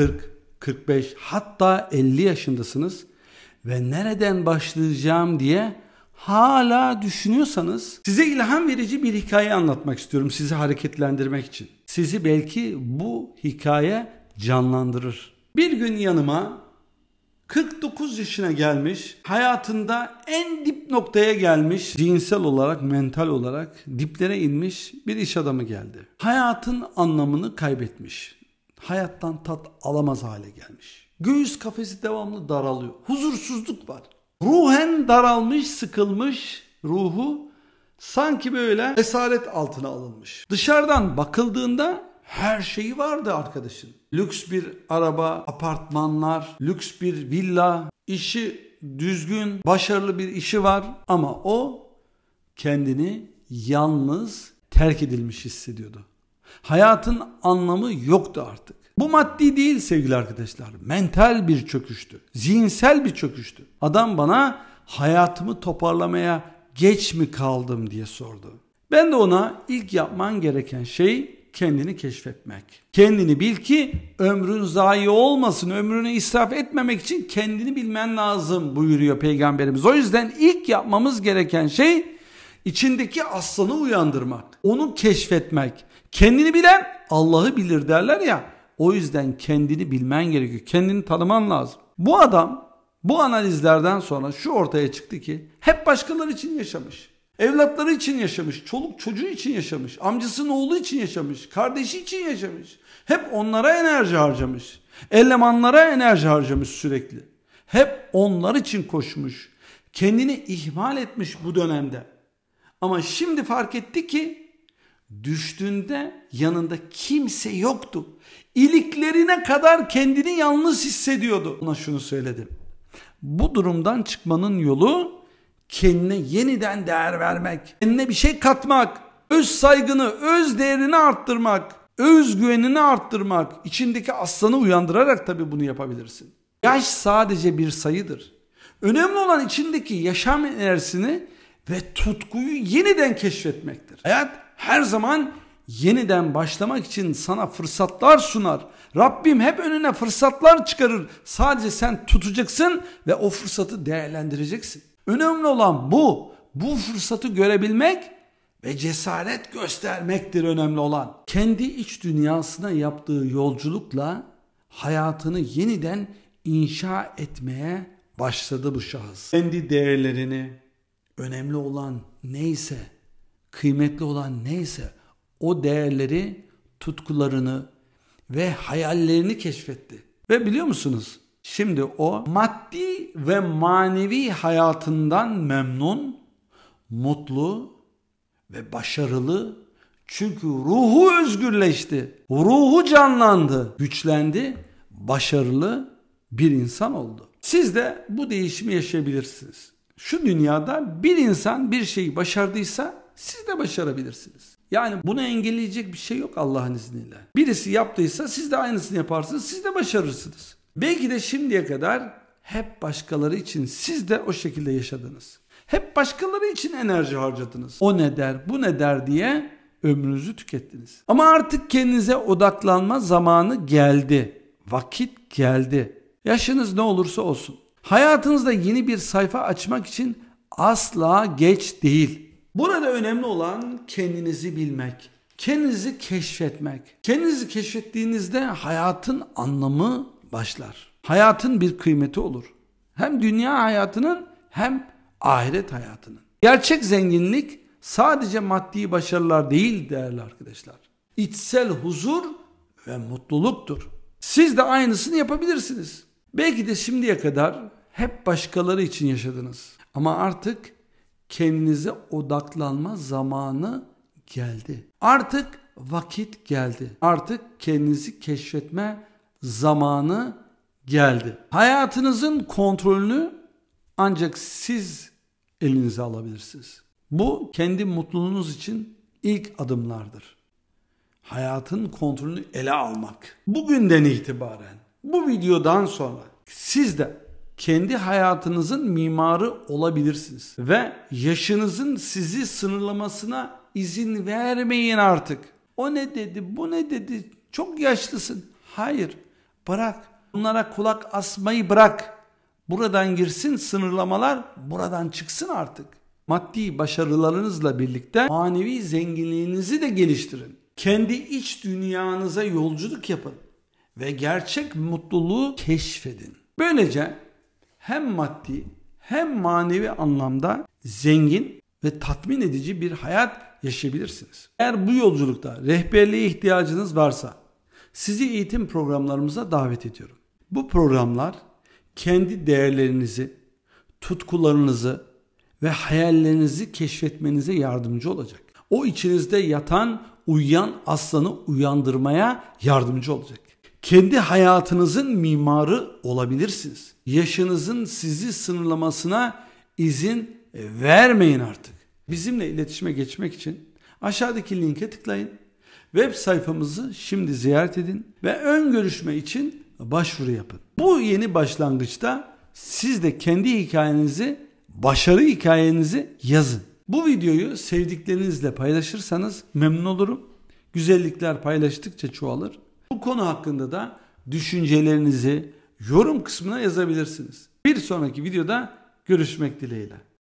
40, 45 hatta 50 yaşındasınız ve nereden başlayacağım diye hala düşünüyorsanız size ilham verici bir hikaye anlatmak istiyorum sizi hareketlendirmek için. Sizi belki bu hikaye canlandırır. Bir gün yanıma 49 yaşına gelmiş, hayatında en dip noktaya gelmiş, cinsel olarak, mental olarak diplere inmiş bir iş adamı geldi. Hayatın anlamını kaybetmiş. Hayattan tat alamaz hale gelmiş. Göğüs kafesi devamlı daralıyor. Huzursuzluk var. Ruhen daralmış, sıkılmış ruhu sanki böyle esaret altına alınmış. Dışarıdan bakıldığında her şeyi vardı arkadaşın. Lüks bir araba, apartmanlar, lüks bir villa, işi düzgün, başarılı bir işi var ama o kendini yalnız, terk edilmiş hissediyordu. Hayatın anlamı yoktu artık. Bu maddi değil sevgili arkadaşlar. Mental bir çöküştü. Zihinsel bir çöküştü. Adam bana hayatımı toparlamaya geç mi kaldım diye sordu. Ben de ona ilk yapman gereken şey kendini keşfetmek. Kendini bil ki ömrün zayi olmasın, ömrünü israf etmemek için kendini bilmen lazım buyuruyor Peygamberimiz. O yüzden ilk yapmamız gereken şey içindeki aslanı uyandırmak, onu keşfetmek. Kendini bilen Allah'ı bilir derler ya. O yüzden kendini bilmen gerekiyor. Kendini tanıman lazım. Bu adam bu analizlerden sonra şu ortaya çıktı ki hep başkaları için yaşamış. Evlatları için yaşamış. Çoluk çocuğu için yaşamış. Amcasının oğlu için yaşamış. Kardeşi için yaşamış. Hep onlara enerji harcamış. Elemanlara enerji harcamış sürekli. Hep onlar için koşmuş. Kendini ihmal etmiş bu dönemde. Ama şimdi fark etti ki düştüğünde yanında kimse yoktu. İliklerine kadar kendini yalnız hissediyordu. Ona şunu söyledim. Bu durumdan çıkmanın yolu kendine yeniden değer vermek. Kendine bir şey katmak. Öz saygını, öz değerini arttırmak. Öz güvenini arttırmak. İçindeki aslanı uyandırarak tabii bunu yapabilirsin. Yaş sadece bir sayıdır. Önemli olan içindeki yaşam enerjisini ve tutkuyu yeniden keşfetmektir. Hayat her zaman yeniden başlamak için sana fırsatlar sunar. Rabbim hep önüne fırsatlar çıkarır. Sadece sen tutacaksın ve o fırsatı değerlendireceksin. Önemli olan bu. Bu fırsatı görebilmek ve cesaret göstermektir önemli olan. Kendi iç dünyasına yaptığı yolculukla hayatını yeniden inşa etmeye başladı bu şahıs. Kendi değerlerini, önemli olan neyse, kıymetli olan neyse o değerleri, tutkularını ve hayallerini keşfetti. Ve biliyor musunuz? Şimdi o maddi ve manevi hayatından memnun, mutlu ve başarılı. Çünkü ruhu özgürleşti. Ruhu canlandı, güçlendi, başarılı bir insan oldu. Siz de bu değişimi yaşayabilirsiniz. Şu dünyada bir insan bir şeyi başardıysa siz de başarabilirsiniz. Yani bunu engelleyecek bir şey yok Allah'ın izniyle. Birisi yaptıysa siz de aynısını yaparsınız, siz de başarırsınız. Belki de şimdiye kadar hep başkaları için siz de o şekilde yaşadınız. Hep başkaları için enerji harcadınız. O ne der, bu ne der diye ömrünüzü tükettiniz. Ama artık kendinize odaklanma zamanı geldi. Vakit geldi. Yaşınız ne olursa olsun. Hayatınızda yeni bir sayfa açmak için asla geç değil. Burada önemli olan kendinizi bilmek, kendinizi keşfetmek. Kendinizi keşfettiğinizde hayatın anlamı başlar. Hayatın bir kıymeti olur. Hem dünya hayatının hem ahiret hayatının. Gerçek zenginlik sadece maddi başarılar değil değerli arkadaşlar. İçsel huzur ve mutluluktur. Siz de aynısını yapabilirsiniz. Belki de şimdiye kadar hep başkaları için yaşadınız. Ama artık kendinize odaklanma zamanı geldi. Artık vakit geldi. Artık kendinizi keşfetme zamanı geldi. Hayatınızın kontrolünü ancak siz elinize alabilirsiniz. Bu kendi mutluluğunuz için ilk adımlardır. Hayatın kontrolünü ele almak. Bugünden itibaren, bu videodan sonra siz de kendi hayatınızın mimarı olabilirsiniz. Ve yaşınızın sizi sınırlamasına izin vermeyin artık. O ne dedi, bu ne dedi, çok yaşlısın. Hayır, Bırak. Bunlara kulak asmayı bırak. Buradan girsin sınırlamalar, buradan çıksın artık. Maddi başarılarınızla birlikte manevi zenginliğinizi de geliştirin. Kendi iç dünyanıza yolculuk yapın ve gerçek mutluluğu keşfedin. Böylece hem maddi hem manevi anlamda zengin ve tatmin edici bir hayat yaşayabilirsiniz. Eğer bu yolculukta rehberliğe ihtiyacınız varsa sizi eğitim programlarımıza davet ediyorum. Bu programlar kendi değerlerinizi, tutkularınızı ve hayallerinizi keşfetmenize yardımcı olacak. O içinizde yatan, uyuyan aslanı uyandırmaya yardımcı olacak. Kendi hayatınızın mimarı olabilirsiniz. Yaşınızın sizi sınırlamasına izin vermeyin artık. Bizimle iletişime geçmek için aşağıdaki linke tıklayın. Web sayfamızı şimdi ziyaret edin ve ön görüşme için başvuru yapın. Bu yeni başlangıçta siz de kendi hikayenizi, başarı hikayenizi yazın. Bu videoyu sevdiklerinizle paylaşırsanız memnun olurum. Güzellikler paylaştıkça çoğalır. Bu konu hakkında da düşüncelerinizi yorum kısmına yazabilirsiniz. Bir sonraki videoda görüşmek dileğiyle.